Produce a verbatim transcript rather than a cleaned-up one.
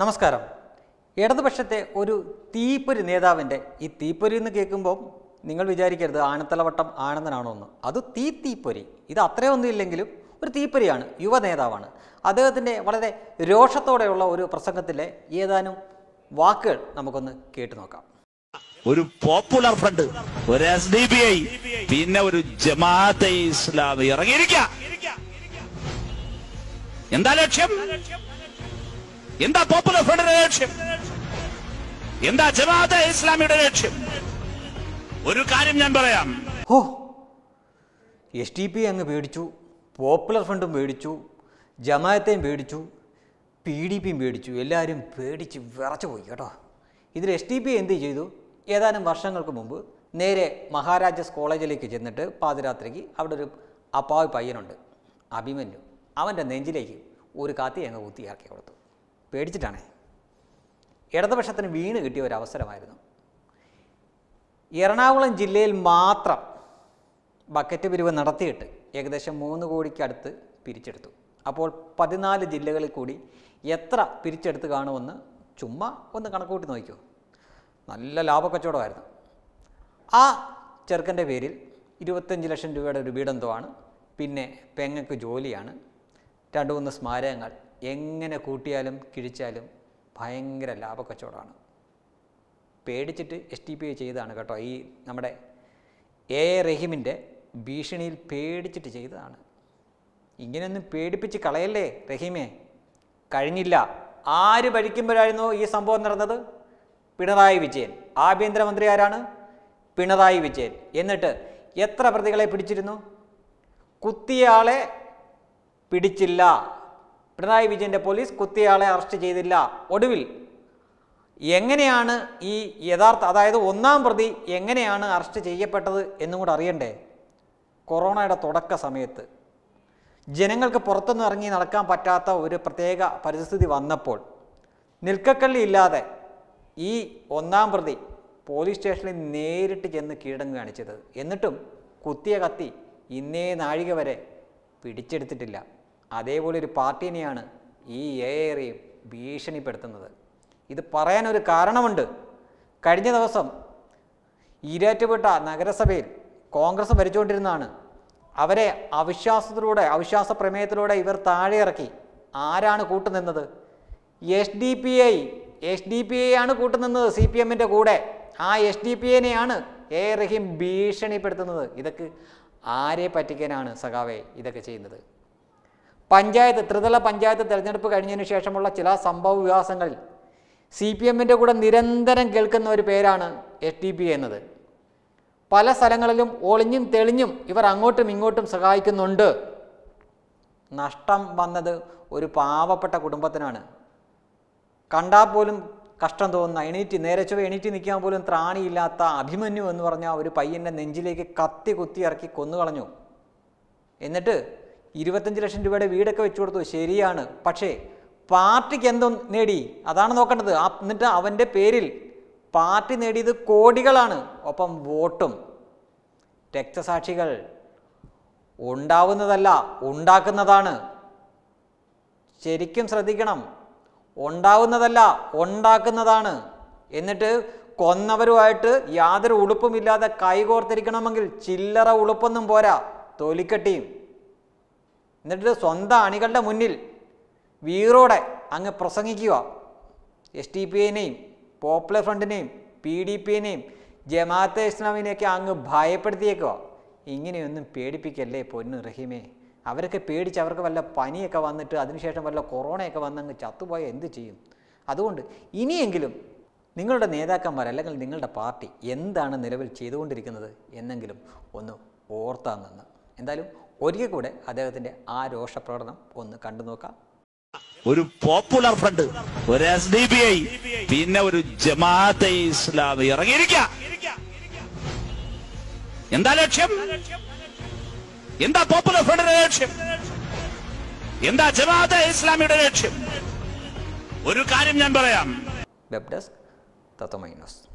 നമസ്കാരം. ഇടതുപക്ഷത്തെ ഒരു തീപ്പൊരി നേതാവിൻ്റെ ഈ തീപ്പൊരി എന്ന് കേൾക്കുമ്പോൾ നിങ്ങൾ വിചാരിക്കരുത് ആനത്തലവട്ടം ആനന്ദനാണോ എന്ന്. അത് തീ തീപ്പൊരി, ഇത് അത്രയൊന്നും ഇല്ലെങ്കിലും ഒരു തീപ്പൊരിയാണ്, യുവ നേതാവാണ്. അദ്ദേഹത്തിൻ്റെ വളരെ രോഷത്തോടെയുള്ള ഒരു പ്രസംഗത്തിലെ ഏതാനും വാക്കുകൾ നമുക്കൊന്ന് കേട്ടു നോക്കാം. ഒരു പോപ്പുലർ ഫ്രണ്ട്, ഒരു എസ് ഡി ബി ഐ, പിന്നെ ഒരു ജമാഅത്തെ ഇസ്ലാമി ഇറങ്ങിയിരിക്കുക. എന്താ ലക്ഷ്യം? എന്താ പോപ്പുലർ ഫ്രണ്ടിന്റെ ലക്ഷ്യം? എന്താ ജമാഅത്തെ ഇസ്ലാമിയുടെ ലക്ഷ്യം? ഒരു കാര്യം ഞാൻ പറയാം, ഓ എസ് ഡി പി അങ്ങ് പേടിച്ചു, പോപ്പുലർ ഫ്രണ്ടും പേടിച്ചു, ജമാഅത്തെയും പേടിച്ചു, പി ഡി പിയും പേടിച്ചു, എല്ലാവരും പേടിച്ച് വിറച്ചു പോയി കേട്ടോ. ഇതിൽ എസ് ഡി പി എന്ത് ചെയ്തു? ഏതാനും വർഷങ്ങൾക്ക് മുമ്പ് നേരെ മഹാരാജാസ് കോളേജിലേക്ക് ചെന്നിട്ട് പാതിരാത്രിക്ക് അവിടെ ഒരു അപ്പാവി പയ്യനുണ്ട്, അഭിമന്യു, അവൻ്റെ നെഞ്ചിലേക്ക് ഒരു കാത്തി അങ്ങ് കുത്തിയാക്കി കൊടുത്തു. പേടിച്ചിട്ടാണേ. ഇടതുപക്ഷത്തിന് വീണ് കിട്ടിയ ഒരവസരമായിരുന്നു. എറണാകുളം ജില്ലയിൽ മാത്രം ബക്കറ്റ് പിരിവ് നടത്തിയിട്ട് ഏകദേശം മൂന്ന് കോടിക്കടുത്ത് പിരിച്ചെടുത്തു. അപ്പോൾ പതിനാല് ജില്ലകളിൽ കൂടി എത്ര പിരിച്ചെടുത്ത് കാണുമെന്ന് ചുമ്മാ ഒന്ന് കണക്കൂട്ടി നോക്കിയോ. നല്ല ലാഭക്കച്ചവടമായിരുന്നു. ആ ചെറുക്കൻ്റെ പേരിൽ ഇരുപത്തഞ്ച് ലക്ഷം രൂപയുടെ ഒരു വീടെന്തോമാണ്, പിന്നെ പെങ്ങക്ക് ജോലിയാണ്, രണ്ട് മൂന്ന് സ്മാരകങ്ങൾ, എങ്ങനെ കൂട്ടിയാലും കിഴിച്ചാലും ഭയങ്കര ലാഭക്കച്ചവടമാണ്. പേടിച്ചിട്ട് എസ് ടി പി ഐ ചെയ്തതാണ് കേട്ടോ. ഈ നമ്മുടെ എ എ റഹീമിൻ്റെ ഭീഷണിയിൽ പേടിച്ചിട്ട് ചെയ്തതാണ്. ഇങ്ങനെയൊന്നും പേടിപ്പിച്ച് കളയല്ലേ റഹീമേ. കഴിഞ്ഞില്ല. ആര് ഭരിക്കുമ്പോഴായിരുന്നു ഈ സംഭവം നടന്നത്? പിണറായി വിജയൻ. ആഭ്യന്തരമന്ത്രി ആരാണ്? പിണറായി വിജയൻ. എന്നിട്ട് എത്ര പ്രതികളെ പിടിച്ചിരുന്നു? കുത്തിയയാളെ പിടിച്ചില്ല. പിണറായി വിജയൻ്റെ പോലീസ് കുത്തിയയാളെ അറസ്റ്റ് ചെയ്തില്ല. ഒടുവിൽ എങ്ങനെയാണ് ഈ യഥാർത്ഥ, അതായത് ഒന്നാം പ്രതി എങ്ങനെയാണ് അറസ്റ്റ് ചെയ്യപ്പെട്ടത് എന്നും കൂടെ അറിയണ്ടേ. കൊറോണയുടെ തുടക്ക സമയത്ത് ജനങ്ങൾക്ക് പുറത്തുനിന്ന് ഇറങ്ങി നടക്കാൻ പറ്റാത്ത ഒരു പ്രത്യേക പരിസ്ഥിതി വന്നപ്പോൾ നിൽക്കക്കള്ളി ഇല്ലാതെ ഈ ഒന്നാം പ്രതി പോലീസ് സ്റ്റേഷനിൽ നേരിട്ട് ചെന്ന് കീഴടങ്ങ് കാണിച്ചത്. എന്നിട്ടും കുത്തിയ കത്തി ഇന്നേ നാഴിക വരെ പിടിച്ചെടുത്തിട്ടില്ല. അതേപോലെ ഒരു പാർട്ടിനെയാണ് ഈ ഏറെ ഭീഷണിപ്പെടുത്തുന്നത്. ഇത് പറയാനൊരു കാരണമുണ്ട്. കഴിഞ്ഞ ദിവസം ഈരാറ്റുപേട്ട നഗരസഭയിൽ കോൺഗ്രസ് ഭരിച്ചുകൊണ്ടിരുന്നതാണ്. അവരെ അവിശ്വാസത്തിലൂടെ, അവിശ്വാസ പ്രമേയത്തിലൂടെ ഇവർ താഴെ ഇറക്കി. ആരാണ് കൂട്ടുനിന്നത്? S D P I. S D P I ആണ് കൂട്ടുനിന്നത് സി പി എമ്മിൻ്റെ കൂടെ. ആ എസ് ഡി പി ഐനെയാണ് എ റഹീം ഭീഷണിപ്പെടുത്തുന്നത്. ഇതൊക്കെ ആരെ പറ്റിക്കാനാണ് സഖാവേ ഇതൊക്കെ ചെയ്യുന്നത്? പഞ്ചായത്ത്, ത്രിതല പഞ്ചായത്ത് തിരഞ്ഞെടുപ്പ് കഴിഞ്ഞതിന് ശേഷമുള്ള ചില സംഭവ വികാസങ്ങളിൽ സി പി എമ്മിൻ്റെ കൂടെ നിരന്തരം കേൾക്കുന്ന ഒരു പേരാണ് എസ് ഡി പി എന്നത്. പല സ്ഥലങ്ങളിലും ഒളിഞ്ഞും തെളിഞ്ഞും ഇവർ അങ്ങോട്ടും ഇങ്ങോട്ടും സഹായിക്കുന്നുണ്ട്. നഷ്ടം വന്നത് ഒരു പാവപ്പെട്ട കുടുംബത്തിനാണ്. കണ്ടാൽ പോലും കഷ്ടം തോന്നുന്ന, എണീറ്റ് നേരച്ചോ എണീറ്റ് നിൽക്കാൻ പോലും ത്രാണിയില്ലാത്ത അഭിമന്യു എന്ന് പറഞ്ഞ ഒരു പയ്യൻ്റെ നെഞ്ചിലേക്ക് കത്തി കുത്തി ഇറക്കി കൊന്നുകളഞ്ഞു. എന്നിട്ട് ഇരുപത്തഞ്ച് ലക്ഷം രൂപയുടെ വീടൊക്കെ വെച്ചു കൊടുത്തു. ശരിയാണ്. പക്ഷേ പാർട്ടിക്ക് എന്തോ നേടി, അതാണ് നോക്കേണ്ടത്. എന്നിട്ട് അവൻ്റെ പേരിൽ പാർട്ടി നേടിയത് കോടികളാണ്, ഒപ്പം വോട്ടും. രക്തസാക്ഷികൾ ഉണ്ടാവുന്നതല്ല, ഉണ്ടാക്കുന്നതാണ്. ശരിക്കും ശ്രദ്ധിക്കണം. ഉണ്ടാവുന്നതല്ല, ഉണ്ടാക്കുന്നതാണ്. എന്നിട്ട് കൊന്നവരുമായിട്ട് യാതൊരു ഉളുപ്പുമില്ലാതെ കൈകോർത്തിരിക്കണമെങ്കിൽ ചില്ലറ ഉളുപ്പൊന്നും പോരാ, തൊലിക്കെട്ടിയും. എന്നിട്ട് സ്വന്തം അണികളുടെ മുന്നിൽ വീറോടെ അങ്ങ് പ്രസംഗിക്കുക. എസ് ടി പി ഐനെയും പോപ്പുലർ ഫ്രണ്ടിനെയും പി ഡി പി ഐനെയും ജമാഅത്തെ ഇസ്ലാമിനെയൊക്കെ അങ്ങ് ഭയപ്പെടുത്തിയേക്കുക. ഇങ്ങനെയൊന്നും പേടിപ്പിക്കല്ലേ പൊന്നു റഹീമേ. അവരൊക്കെ പേടിച്ച് അവർക്ക് വല്ല പനിയൊക്കെ വന്നിട്ട് അതിനുശേഷം വല്ല കൊറോണയൊക്കെ വന്നങ്ങ് ചത്തുപോയാൽ എന്ത് ചെയ്യും? അതുകൊണ്ട് ഇനിയെങ്കിലും നിങ്ങളുടെ നേതാക്കന്മാർ അല്ലെങ്കിൽ നിങ്ങളുടെ പാർട്ടി എന്താണ് നിലവിൽ ചെയ്തുകൊണ്ടിരിക്കുന്നത് എന്നെങ്കിലും ഒന്ന് ഓർത്താൻ നിന്ന്. എന്തായാലും ഒരിക്കൽ കൂടെ അദ്ദേഹത്തിൻ്റെ ആ രോഷപ്രകടനം ഒന്ന് കണ്ടു നോക്കാം. ഒരു പോപ്പുലർ ഫ്രണ്ട്, ഒരു എസ് ഡി ബി ഐ, പിന്നെ ഒരു ജമാഅത്തെ ഇസ്ലാമി ഇറങ്ങിയിരിക്കുക. എന്താ ലക്ഷ്യം? എന്താ പോപ്പുലർ ഫ്രണ്ടിന്റെ ലക്ഷ്യം? എന്താ ജമാഅത്തെ ഇസ്ലാമിയുടെ ലക്ഷ്യം? ഒരു കാര്യം ഞാൻ പറയാം. വെബ് ഡെസ്ക് തത്വമൈ ന്യൂസ്.